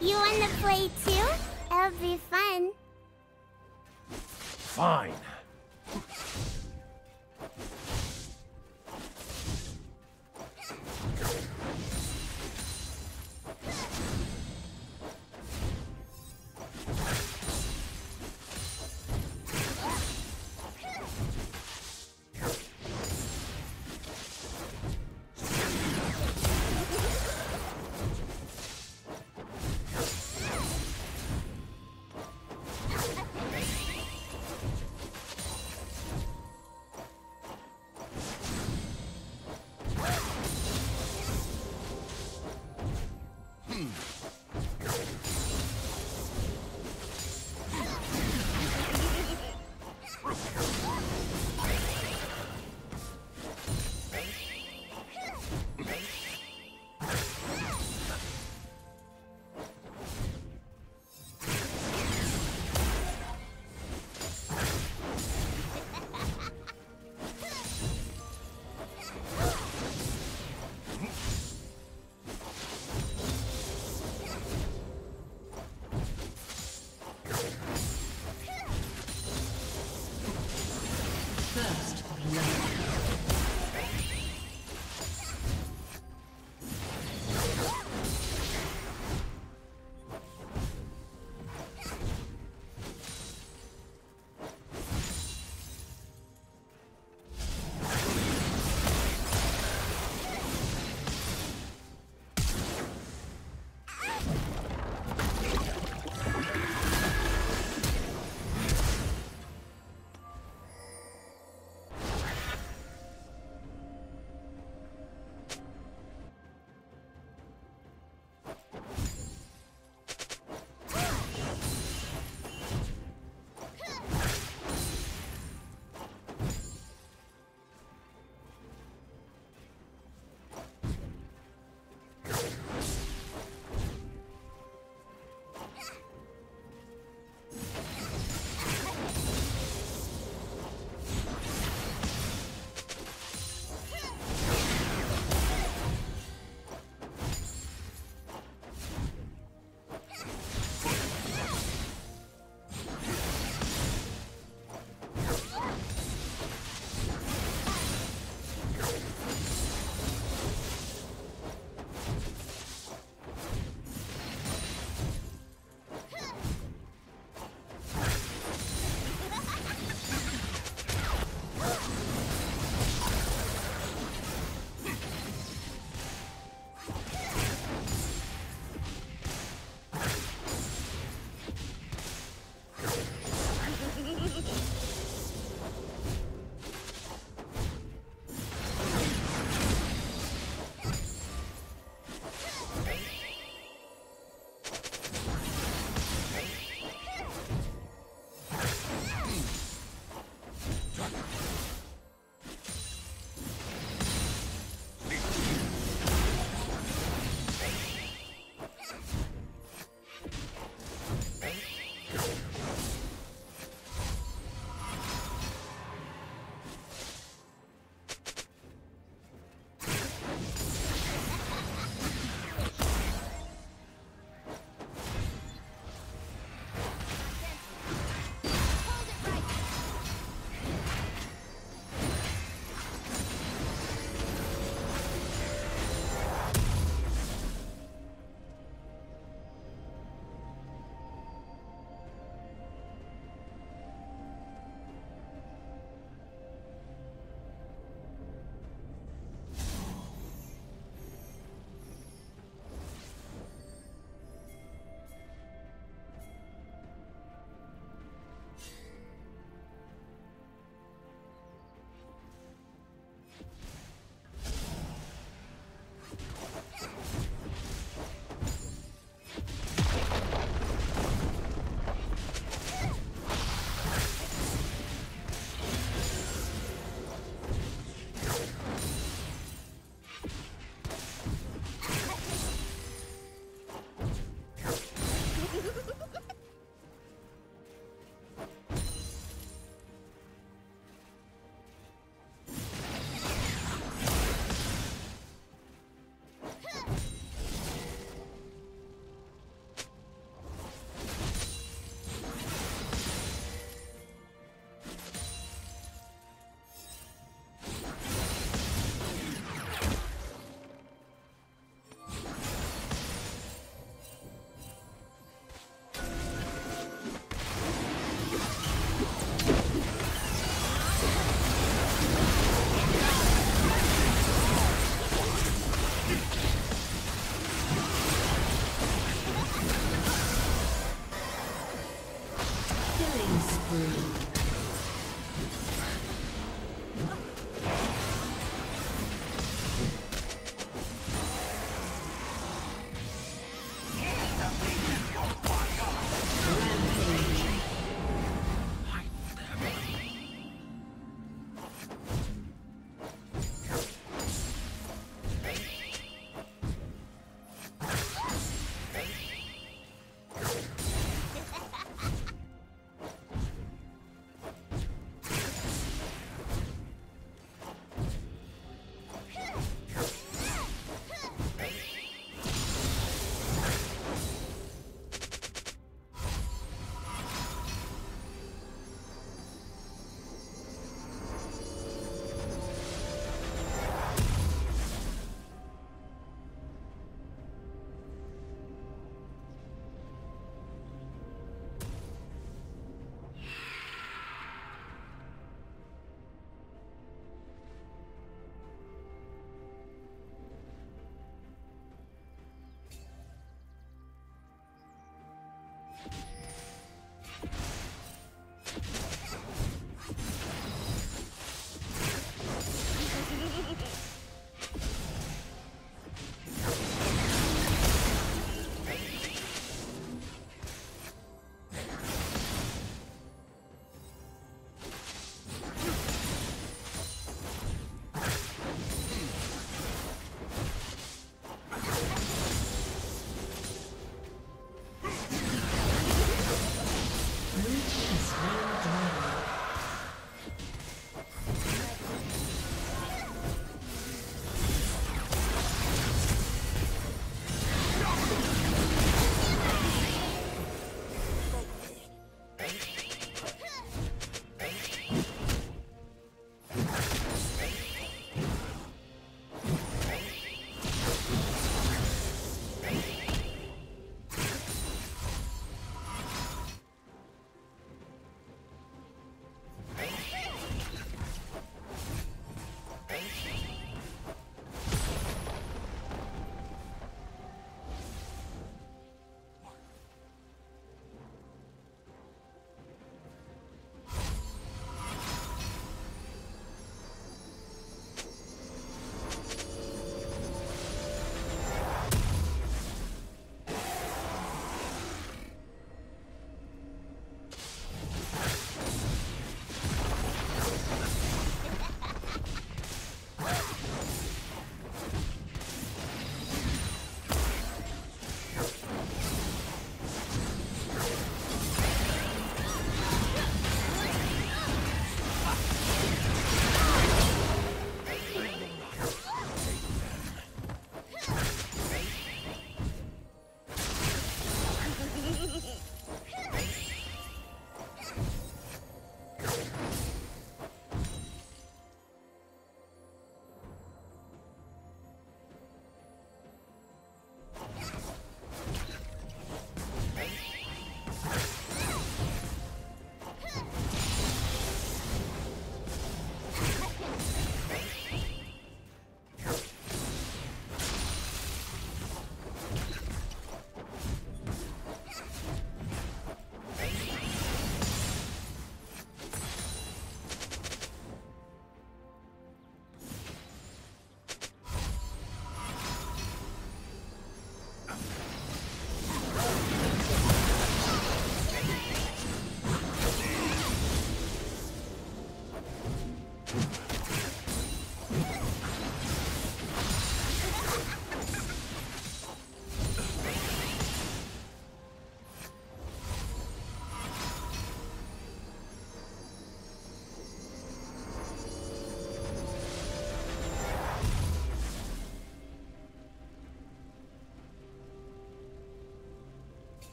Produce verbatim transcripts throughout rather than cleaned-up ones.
You wanna play too? It'll be fun. Fine.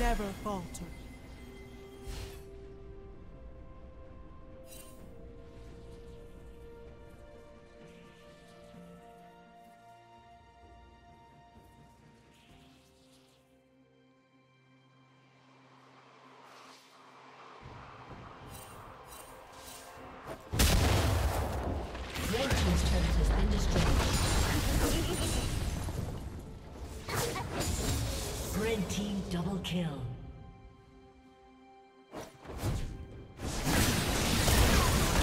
Never falter. Double kill. Blue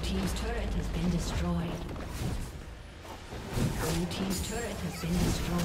team's turret has been destroyed. Blue team's turret has been destroyed.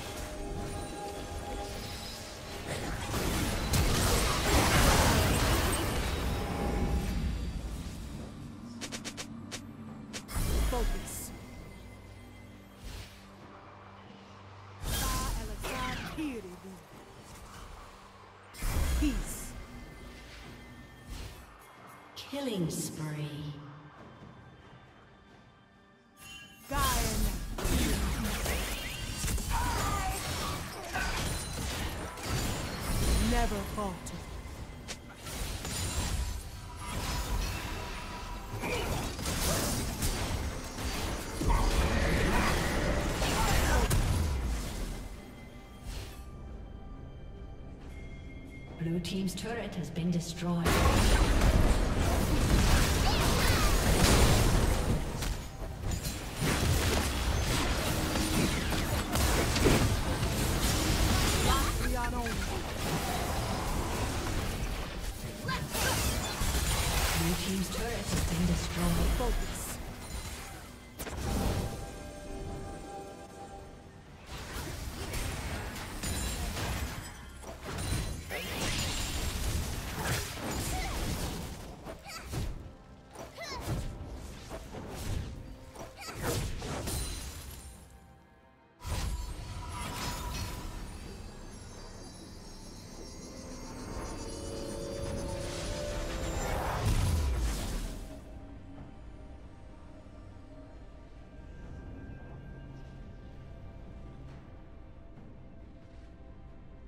Never falter. Killing spree. Never falter. Blue team's turret has been destroyed.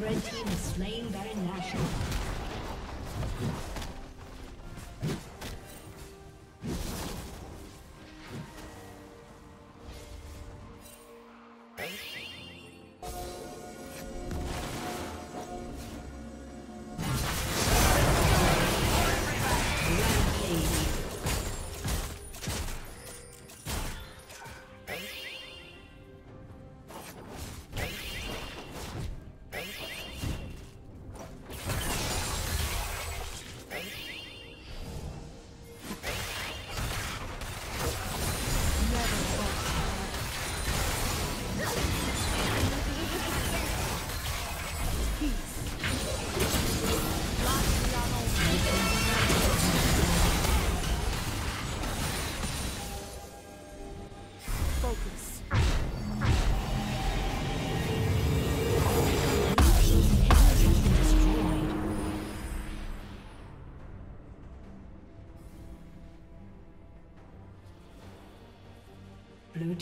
Red team is slain Baron Nashor. Blue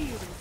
Thank you.